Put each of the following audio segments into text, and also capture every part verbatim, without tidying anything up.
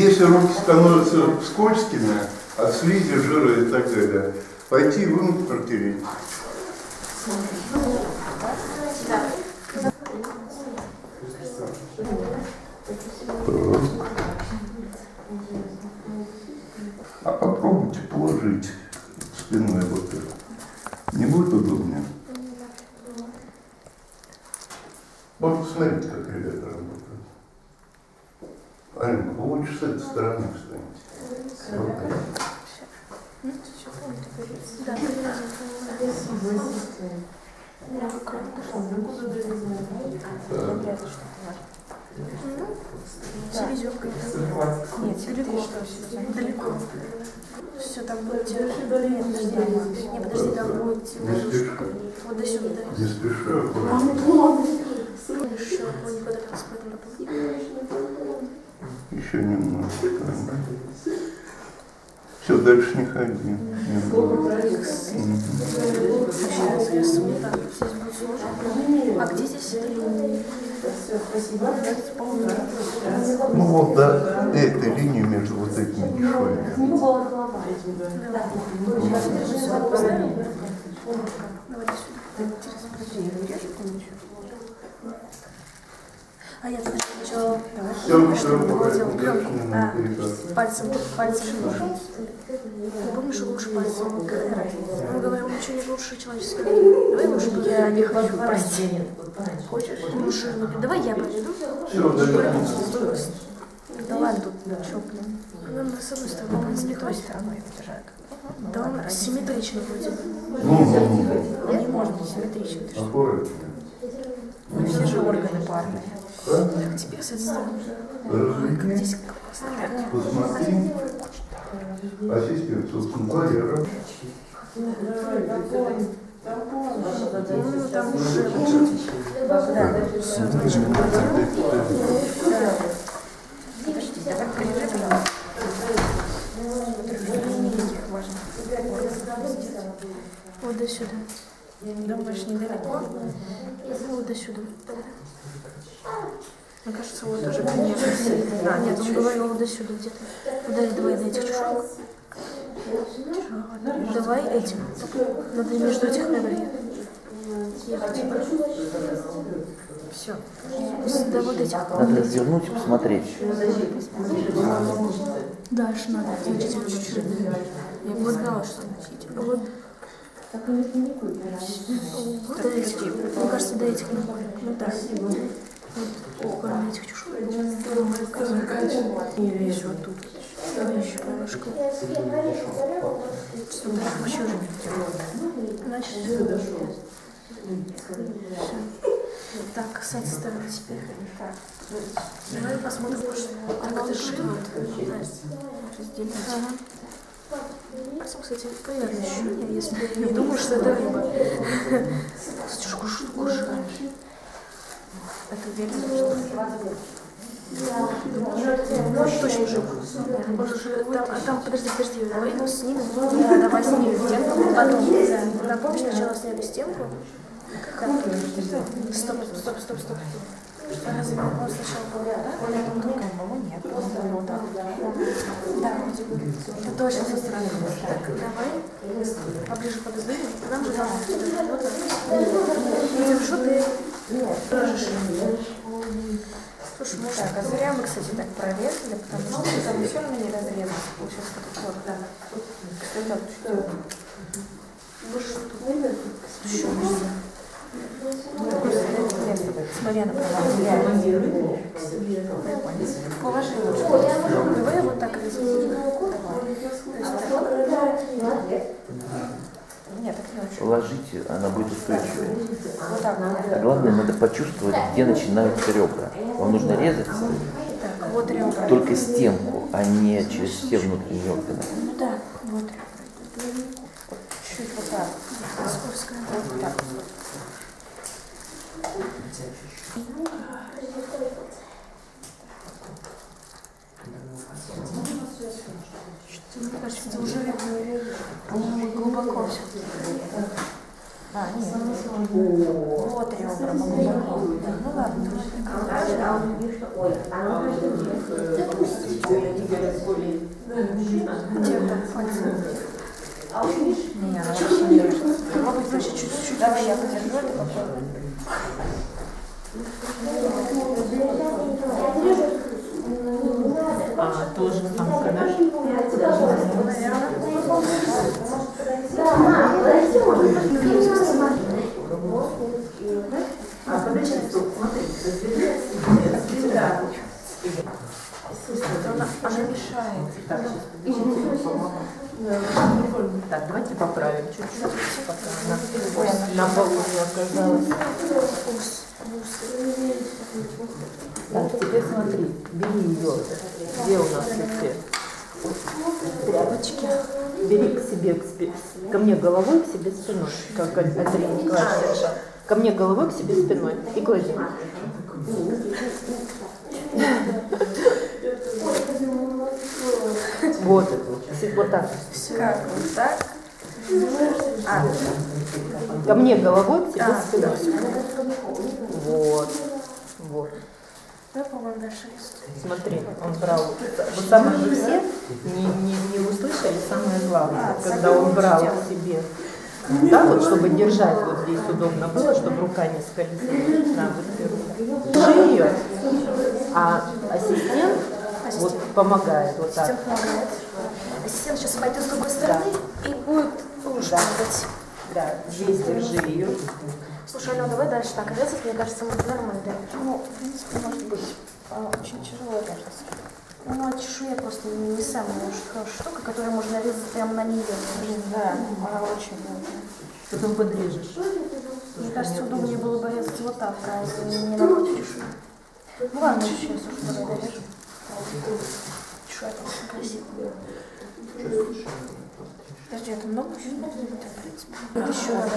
Если руки становятся скользкими, от слизи, жира и так далее, пойти вымыть, протереть. А попробуйте положить спиной вот это. Не будет удобнее? Вот посмотрите, как ребята работают. Алина, лучше с этой стороны встаньте. Вот так. Селезевкой. Нет, селезевкой. Далеко. Все, там будет тяжело. Нет, подожди. Нет, подожди, там будет тяжело. Вот до сюда. Не спешу. Еще никуда так смотрим потом. Еще немножко. Все, дальше не ходи. А где здесь? Ну вот, да, этой линии между вот этими дешевыми. А я сначала пальцем, пальцем шелушил. Помнишь, лучше пальцем. Мы говорим, ничего не лучше человеческого. Давай лучше я не хватит прости. Хочешь? Лучше. Давай я проведу. Да ладно, тут что, блин. Нам с одной стороны, с лихой стороны этот шаг. Да он симметрично будет. Он не может быть симметричным. Мы все же органы парные. Так, теперь с этой стороны. Как здесь классно. Посмотри. А здесь перед там уже... Да, все. Подожди, давай перережем. Вот до сюда. Думаешь, недалеко? Вот до сюда. Мне кажется, вот уже конец. А, нет, он говорил вот до сюда где-то. Подожди, давай на этих чешок. Давай этим. Надо между этих наверное. Ехать. Все. Да, вот этих. Надо развернуть и посмотреть. Дальше надо. Я бы знала, что значит. Так у них не купили. Мне кажется, до этих нормально. Ну да. Вот на этих чешуек. Или еще тут. Еще немножко. Сюда. Еще же. Значит, сюда. Так, с этой стороны теперь. Давай посмотрим, как это живет. Разделить. Кстати, приятное ощущение, если не думаешь, что это рыба. Кстати, кушай, кушай. Это верно, что это. Он точно жив. А там, подожди, подожди, давай ну, снимем. Давай снимем стенку, потом. Напомнишь, сначала сняли стенку. Стоп, стоп, стоп, стоп. Разве он сначала был, да? Он другой, по-моему, нет. Просто вот так. Да, это точно со стороны. Так, давай поближе подозрели. Нам же там. Держу ты. Слушай, может, так, а зря мы, кстати, так проверили, потому что там все равно не разрезано. Получился такой вот, да. Кстати, что это? Больше тут выберут? Еще можно. Смотри, она положила вот так. Положите, она будет устойчивой. А главное, надо почувствовать, где начинаются ребра. Вам нужно резаться только стенку, а не через все внутренние органы. Ну да, вот чуть вот так. Вот так. Что-то, мне кажется, это уже глубоко все. А, нет. Вот ребра глубоко. Ну ладно. Ой, были. А уж видишь? Меня надо посмотреть. Попробуй проще чуть-чуть. Давай я подержу это, попробую. А, тоже там камера? Да, мама, подожди, можно посмотреть. А, подожди, смотри, разберись. Да. Она, она мешает. Так, так, давайте поправим чуть-чуть, пока она на полу не оказалась. Так, теперь смотри, бери ее. Где у нас эти тряпочки? Бери к себе, к спи... ко мне головой, к себе спиной. Как Адрин кладет. Ко мне головой, к себе спиной. И клади. Вот это, вот так. Как? Вот так? А. Ко мне головой, к тебе а, спиной. Вот. Вот. Смотри, он брал. Вот самые же все не, не, не услышали самое главное, когда он брал к себе. Да, вот чтобы держать вот здесь удобно было, чтобы рука не скользила. Да, вот шею, а ассистент вот помогает вот так. Ассистент сейчас пойдет с другой стороны, да. И будет лучше. Да, да. Здесь держи ее. Слушай, ну давай дальше так резать, мне кажется, мы нормально. Ну, в принципе, может быть, очень тяжело, кажется. Ну, а чешуя просто не самая хорошая штука, которую можно нарезать прямо на нее. Да, она очень удобная. Потом подрежешь. Мне кажется, удобнее было бы резать вот так, а если не находить чешую. Ну ладно, еще раз уж тогда дорежу. Чешуя там очень красивая. Подожди, это много? Вот еще надо.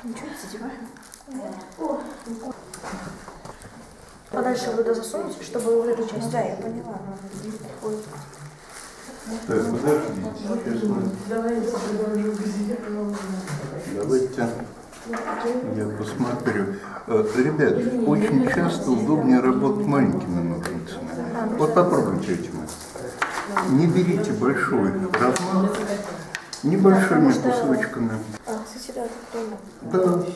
Там что-то задеваем? Нет. Подальше буду засунуть, чтобы уже эту часть. Да, я поняла. Давайте я посмотрю. Ребят, очень часто удобнее работать маленькими ножницами. Вот попробуйте этим. Не берите большой размах, небольшими кусочками. Да. Вот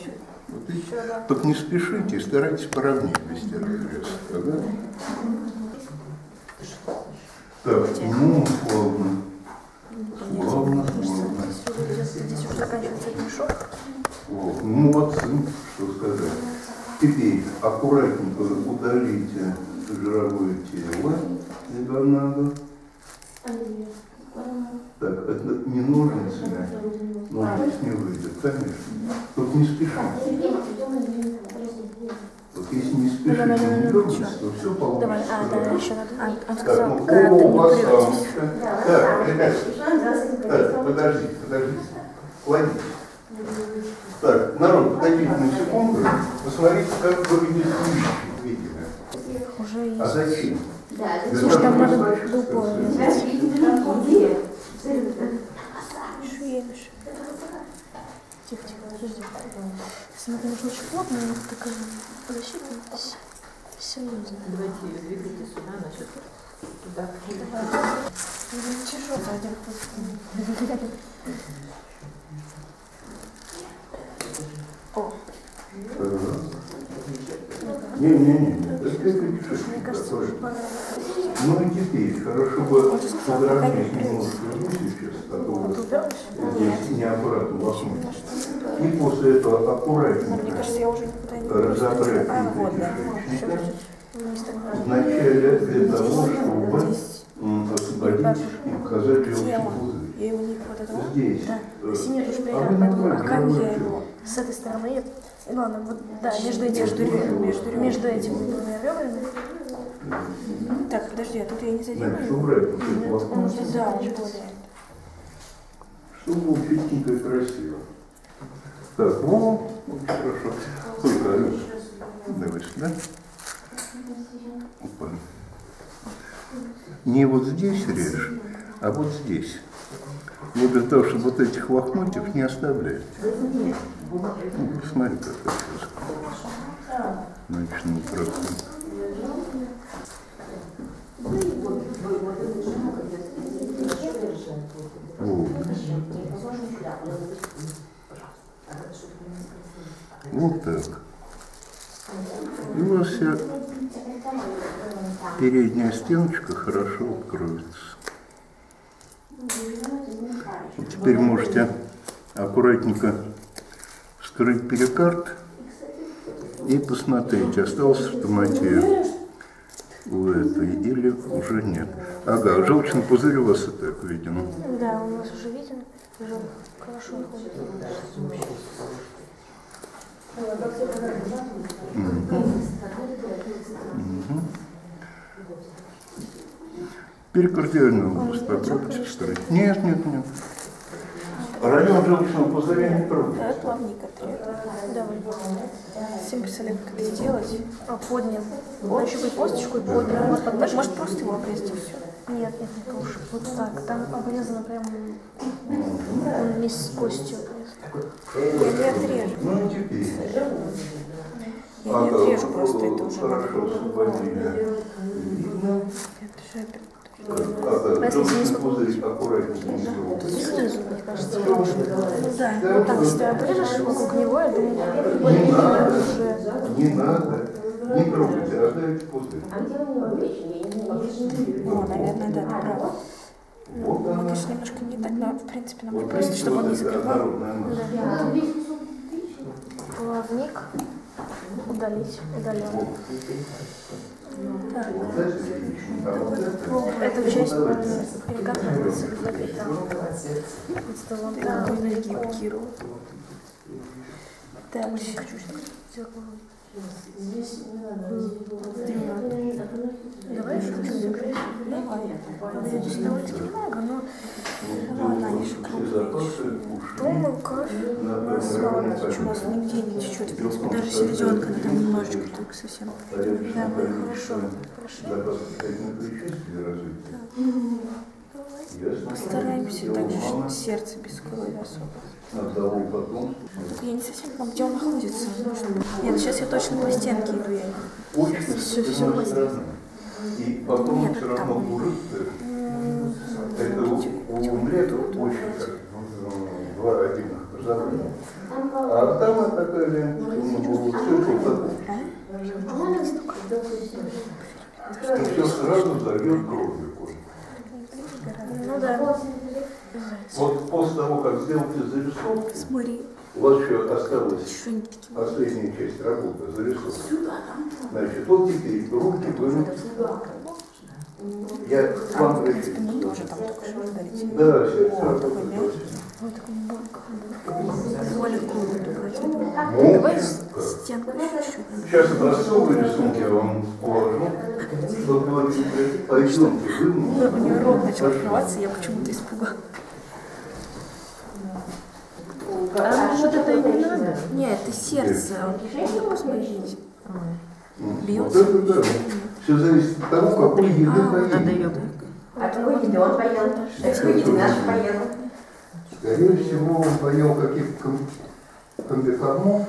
и, только не спешите и старайтесь поровнее вести разрез. Ага. Так, ну, плавно. Плавно, плавно. Вот, молодцы, что сказать. Теперь аккуратненько удалите жировое тело, если надо. Так, это не ножницами, но здесь не выйдет, конечно. Только не спешите. Вот если не спешите, не дергайтесь, то все получится. А, да, еще надо. А, так, ну, о, пацаночка. Так, ребята, так, подождите, подождите. Кладите. Так, народ, подойдите на секунду, посмотрите, как выглядит видео. А зачем? Да, слушай, там надо глупое. Тихо, тихо, подожди. Смотри, нужно очень плотно, но такая защита. Серьезно. Давайте ее двигайте сюда, значит, туда. Тяжело один путь. О. Не-не-не. Мне кажется, уже пора. Ну и теперь хорошо бы подровнять немножко руки сейчас, а то вот здесь неаккуратно воткнуть. И после этого аккуратненько разобрать кишечника. Вначале для того, чтобы освободить и показать желчный пузырь. Здесь обнажать его. С этой стороны, ну ладно, вот, да, между этим, между, между, между этим ребрами. Так, подожди, а тут я не задержу. Значит, убрать вот эту лоскутку. Да, не более. Чтобы было чистенько и красиво. Так, о, очень хорошо. Ой, давай сюда. Опа. Не вот здесь режь, а вот здесь. Ну, для того, чтобы вот этих лохмотьев не оставлять. Ну, посмотри, как это сейчас. Начну проходить. Вот так. И у вас вся передняя стеночка хорошо откроется. И теперь можете аккуратненько вскрыть перикард и посмотреть, остался в томате у этой или уже нет. Ага, желчный пузырь у вас и так виден. Да, у вас уже виден. Хорошо ходит. Угу. Угу. Перикардиальную область попробуйте вскрыть. Нет, нет, нет. Район желчного пузыря не трудно. Да, плавненько Всем представляю, как это сделать. А, поднял. Нащупать косточку и поднял. Может, может просто его обрезать и все? Нет, нет, не кушай. Вот так. Там обрезано прям он вместе с костью. Я не отрежу. Ну, теперь. Я не отрежу просто, это уже. Хорошо, освободили. Желчный пузырь аккуратненько. Мне кажется, да, вот так, если ты обрежешь вокруг него, я думаю, не надо, не надо, не трогайте, оставить пузырь. О, наверное, да, ты права. Ну, конечно, немножко не так, но, в принципе, нам просто, чтобы он не закрывал. Плавник. Удалить, удалил. Так. Эту часть надо перекатывать, закрыть там. Вот столом такой на гибкий рот. Так, очень хочу что-то здесь не надо. Давай что-то закрыть. Давай. Здесь довольно-таки много, но... Ладно, они же крупные. Думаю, кровь слава, чему вас нигде не течет. В принципе, даже серединка, когда там немножечко только совсем. Да, хорошо. Хорошо. Постараемся так, что сердце без крови особо. Я не совсем помню, где он находится. Нет, сейчас я точно по стенке иду. Я все, все быстро. И потом он все равно будет. Это у омлета очень как два родимых заранее. А там такая лента, ну, все, что все сразу зальет кровью. Ну да. Вот после того, как сделали зарисовку, смотри, у вас еще осталась последняя часть работы, зарисовки. Значит, вот теперь руки были. Я вам говорю. Да, все, все. Вот такой морг. Давай стенку чуть-чуть. Сейчас образцовые рисунки я вам положу. Чтобы было не пойдем. У нее рот начал открываться, я почему-то испугалась. А вот это не надо? Нет, это сердце. Посмотрите. Бьется. Все зависит от того, какой еды поедет. От какой еды он поел? От какой еды наш поел? Скорее всего, он поел каких-то комбикормов,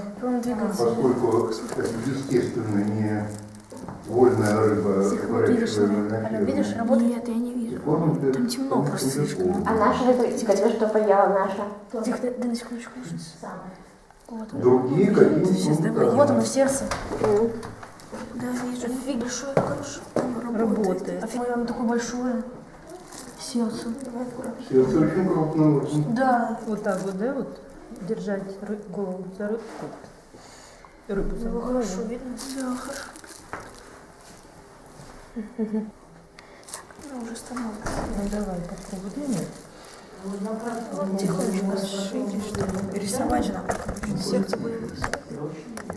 поскольку это, естественно, не вольная рыба. Видишь, видишь, работает, я не вижу. Там темно просто слишком. А наша рыба, Катя, что поела наша? Тихо, дай на секундочку. Другие какие-то. Вот он в сердце. Да, вижу. Фиг большое, хорошо. Работает. Офигенно, оно такое большое. Сердце. Сердце очень крупное. Да. Вот так вот, да, вот. Держать голову за рыбку. Рыбу за голову. Хорошо, видно. Да, хорошо. Она уже становится. Ну давай, подкрутим. Тихонечко сшили, что рисовать же надо. Сердце появилось. В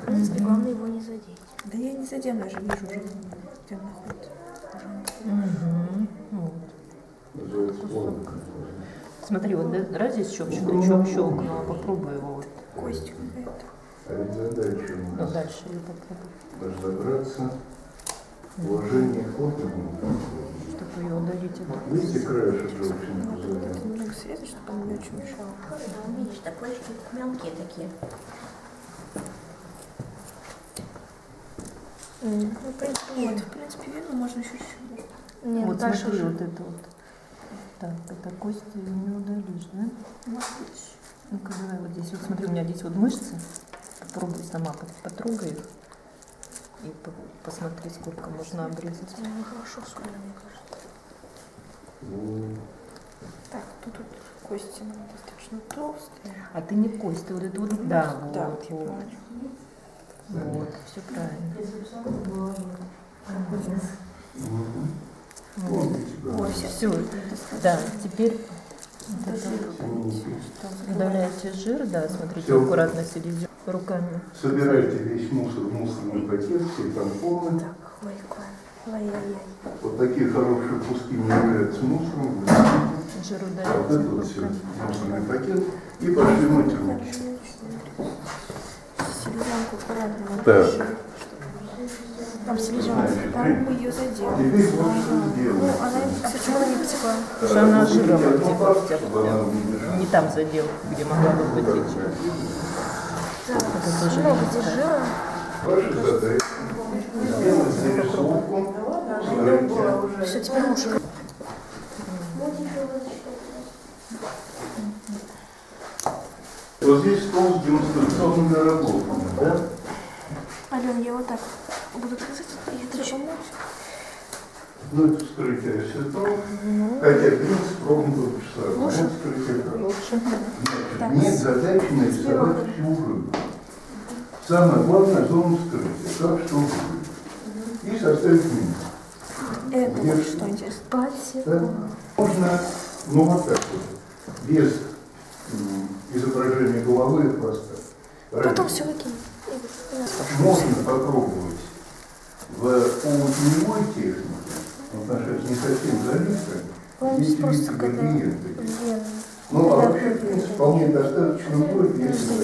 принципе, главное его не задеть. Да я не задену, я же вижу, где он находится. Угу. Вот. Смотри, вот да, раз здесь щелчок, щелчок, но попробуй его вот. Костик какая-то. Ну дальше ее попробуй. Разобраться. Вложение кофе. Чтобы ее удалить. Видите, краешек желчного. Немного срезать, чтобы он не очень мешал. Видишь, такой мелкие такие. Mm. Ну, в принципе, нет. В принципе, вену можно еще сюда. Нет, вот дальше смотри, уже. Вот это вот. Так, это кости не удалишь, да? Ну-ка, давай вот здесь. Вот смотри, у меня здесь вот мышцы. Попробуй сама, потрогай их. И посмотри, сколько можно обрезать. Ну, хорошо, сколько, мне кажется. Так, тут вот кости достаточно толстые. А ты не кости, вот это вот. Да, вот, да, вот. Вот, вот, все правильно. Вот. Ой, все, да, теперь удаляйте жир, да, смотрите, все. Аккуратно селезенку руками. Собирайте весь мусор в мусорный пакет, все тампоны. Так, лайка, лай-яй-яй. Вот такие хорошие куски не являются мусором. Жир удаляйте. Вот это вот все, мусорный пакет. И пошли мытьерники. Селезенку аккуратно. Так. Там селезенка, там мы ее задели. Ну, она, почему она не потекла? Потому что она жиром потекла, хотя бы не там задел, где могла бы потечь. Да, много здесь жира. Все, теперь лучше. Вот здесь стол с демонстрационными работами, да? Алёна, я вот так буду красить, и это чему? Ну, это вскрытие сетов, хотя принц пробовал часа. Лучше? Лучше. Нет задачи нарисовать всю рыбу. Самое главное — зону вскрытия, как что будет. И составить минус. Это вот что интересно. Спасибо. Можно, ну вот так вот, без изображения головы и хвоста. Потом все выкинем. Можно попробовать в полутеневой технике, вот наша не совсем залита, есть просто габинеты. Ну а вообще, в принципе, вполне достаточно будет, если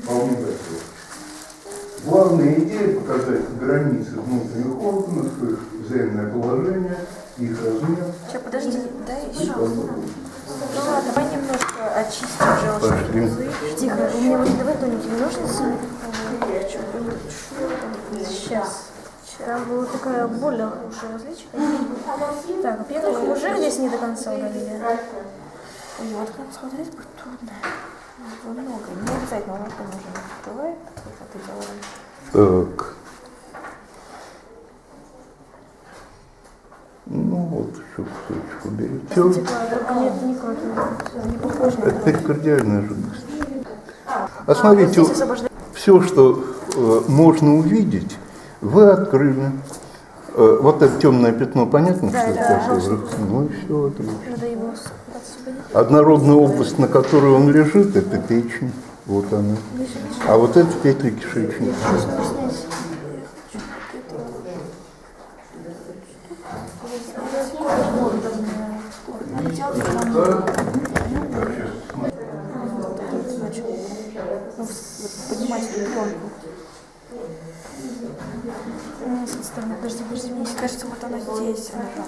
вполне достаточно. Главная идея — показать границы внутренних органов, их взаимное положение, их размер. Сейчас, подожди, дай еще. Ну ладно, давай немножко очистим, пожалуйста. Тихо, у меня вот давай тоненькие ножницы. Сейчас. Там была такая более хорошая различка. Так, во-первых, уже здесь не до конца удалили. Ой, вот как смотреть будет трудно. Много. Не обязательно, она там уже не открывает. Так. Ну вот, еще кусочек уберем. Все. Нет, не кровь, не похоже на кровь. Это кардиальная жидкость. А смотрите, все, что э, можно увидеть, вы открыли. Э, вот это темное пятно, понятно, да, что это такое? Да. Ну и все, это однородная область, на которой он лежит, это печень. Вот она. А вот это петли кишечника. Подожди, подожди, мне кажется, вот она здесь. Она там.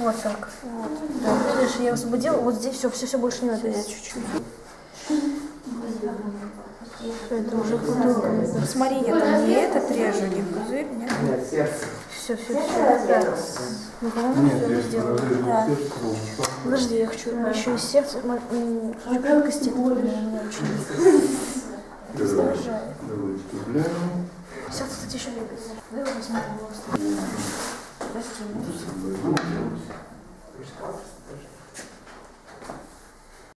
Вот так. Вот. Да. Видишь, я освободила, вот здесь все, все, все больше не надо. Я чуть-чуть. Это уже пузырь. Посмотри, я там не этот режу, не пузырь, нет? Все, все, все. Да. Угу, нет, все сделала. Да. Подожди, я хочу еще и сердце. Жидкости это не очень. Все, кстати, еще лепит. Давай возьмем волосы. Прости.